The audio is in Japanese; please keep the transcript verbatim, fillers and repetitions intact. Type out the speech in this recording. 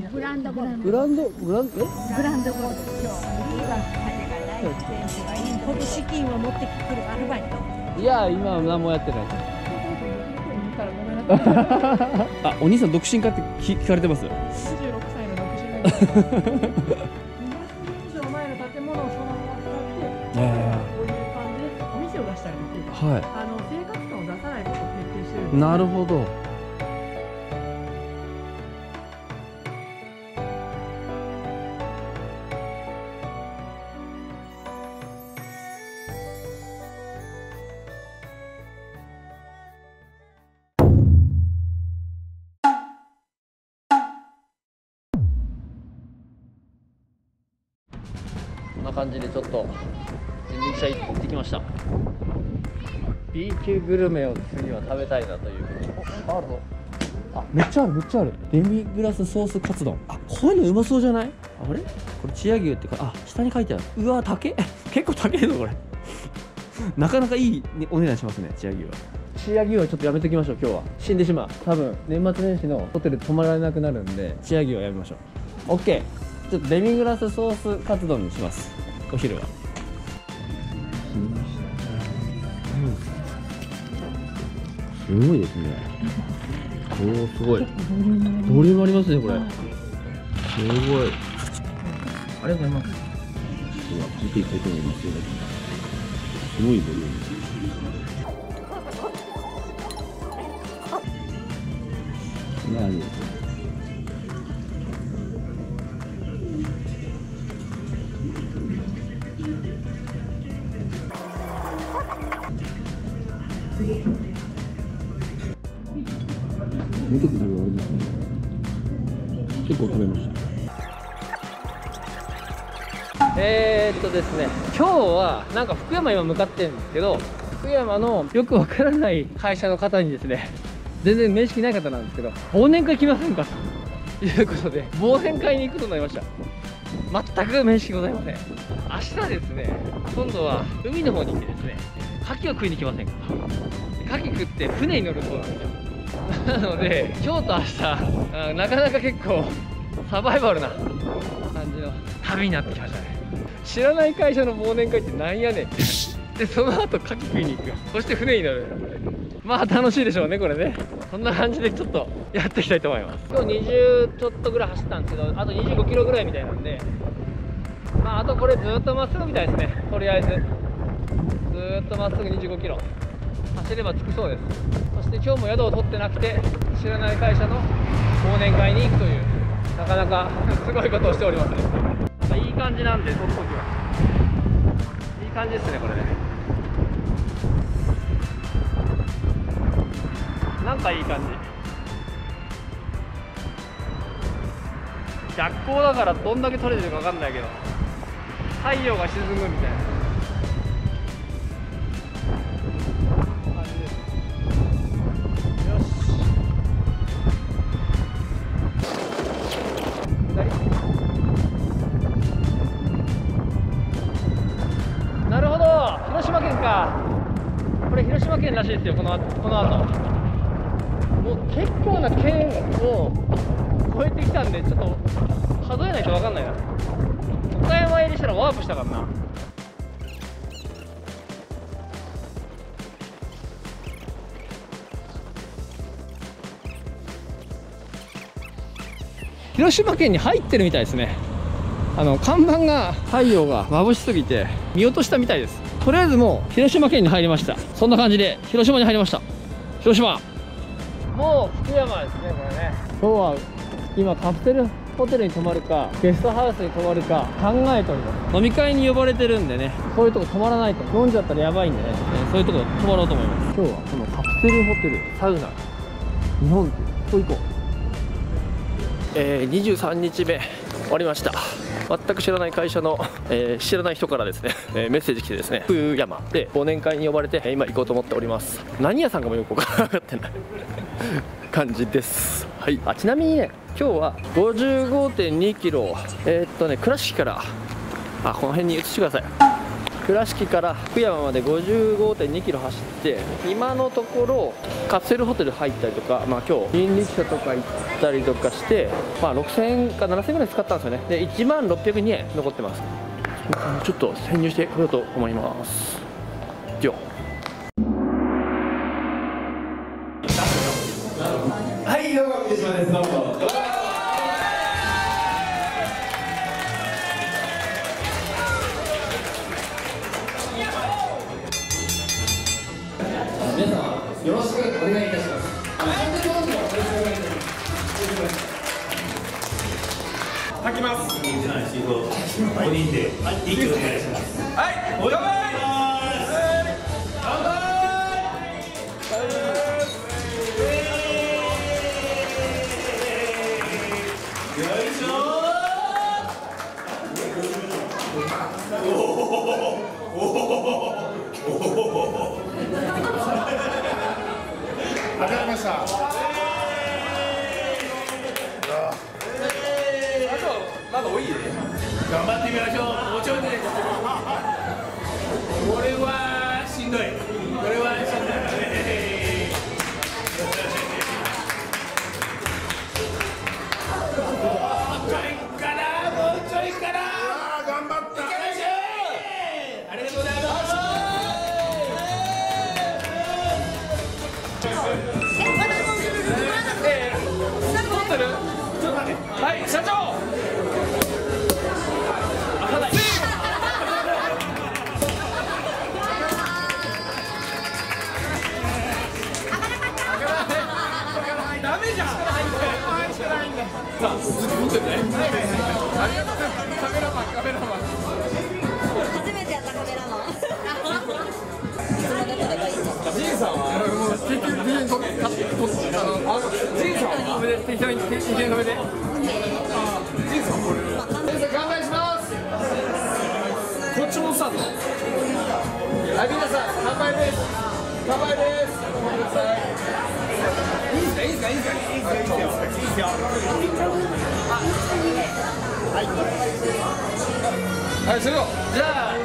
ルグランドゴルフグランドグランドえグランドゴルフ今日にばん彼が大学選手がいいほど資金を持ってくるアルバイト。いや今は何もやってないですあ、お兄さん独身かって聞かれてます。にじゅうろくさいの独身です。にひゃくねん以上前の建物をそのまま使って、こういう感じでお店を出したりっていうか、はい、あの生活感を出さないことを徹底してるんです。なるほど。こんな感じでちょっと人力車行ってきました。 B 級グルメを次は食べたいなというふうに。あるぞ。あ、めっちゃあるめっちゃある。デミグラスソースカツ丼。あ、こういうのうまそうじゃない？あれ？これ千屋牛ってか、あ、下に書いてある。うわ、高え。結構高えぞこれ。なかなかいいお値段しますね千屋牛は。千屋牛はちょっとやめときましょう今日は。死んでしまう。多分年末年始のホテル泊まられなくなるんで千屋牛はやめましょう。オッケー。ちょっとデミグラスソースカツ丼にします。お昼は。うん、すごいですね。おお、すごい。ボリュームありますね、これ。すごい。ありがとうございます。今日は見ていきたいと思います。すごいボリューム。なに。結構食べました。えーっとですね、今日はなんか福山今向かってるんですけど、福山のよくわからない会社の方にですね、全然面識ない方なんですけど、忘年会来ませんかということで忘年会に行くことになりました。全く面識ございません。明日ですね、今度は海の方に行ってですね、牡蠣を食いに来ませんかと。牡蠣食って船に乗るそうなんですよ。なので今日と明日なかなか結構サバイバルな感じの旅になってきましたね。知らない会社の忘年会ってなんやねんで、その後牡蠣食いに行く、そして船に乗る。まあ楽しいでしょうねこれね。そんな感じでちょっとやっていきたいと思います。今日にじゅうちょっとぐらい走ったんですけど、あとにじゅうごキロぐらいみたいなんで、まああとこれずっとまっすぐみたいですね。とりあえずずっとまっすぐにじゅうごキロ走れば着くそうです。そして今日も宿を取ってなくて、知らない会社の忘年会に行くという、なかなかすごいことをしておりますね。なんかいい感じなんで、取るときはいい感じですねこれね。なんかいい感じ。逆光だからどんだけ取れてるかわかんないけど、太陽が沈むみたいな。らしいですよこの後、この後もう結構な県を越えてきたんで、ちょっと数えないと分かんないな。岡山入りしたらワープしたからな。広島県に入ってるみたいですね。あの看板が太陽が眩しすぎて見落としたみたいです。とりあえずもう広島県に入りました。そんな感じで広島に入りました。広島もう福山ですねこれね。今日は今カプセルホテルに泊まるかゲストハウスに泊まるか考えとるの。飲み会に呼ばれてるんでね、そういうとこ泊まらないと飲んじゃったらやばいんでね、そういうとこ泊まろうと思います。今日はこのカプセルホテルサウナ日本ここ行こう。えー、にじゅうさんにちめ終わりました。全く知らない会社の、えー、知らない人からですね、えー、メッセージ来てですね、福山で忘年会に呼ばれて今行こうと思っております。何屋さんかもよく分かってない感じです。はい。あ、ちなみにね今日は ごじゅうごてんにキロ、えー、っとね倉敷から、あ、この辺に移してください。倉敷から福山まで ごじゅうごてんにキロ走って、今のところカプセルホテル入ったりとか、まあ、今日人力車とか行ったりとかして、まあ、ろくせんえんかななせんえんぐらい使ったんですよね。でいちまんろっぴゃくにえん残ってます。ちょっと潜入してこようと思います。よはい、どうも福島です。どうも。皆様よろしくお願いいたします。吐きます。ごにんで息をお願いします。はい、おやばい。あとまだ多いね。頑張ってみましょう。もちろんね。これはしんどい。これはしんどい。もうちょいかな。もうちょいかな。頑張った。ありがとうございます。はい、社長。適当に適当に止めて。こっちもスタート。はい、皆さん乾杯です。乾杯です。いいですかいいですかいいですかいいですよ。はい。はい、それをじゃあ。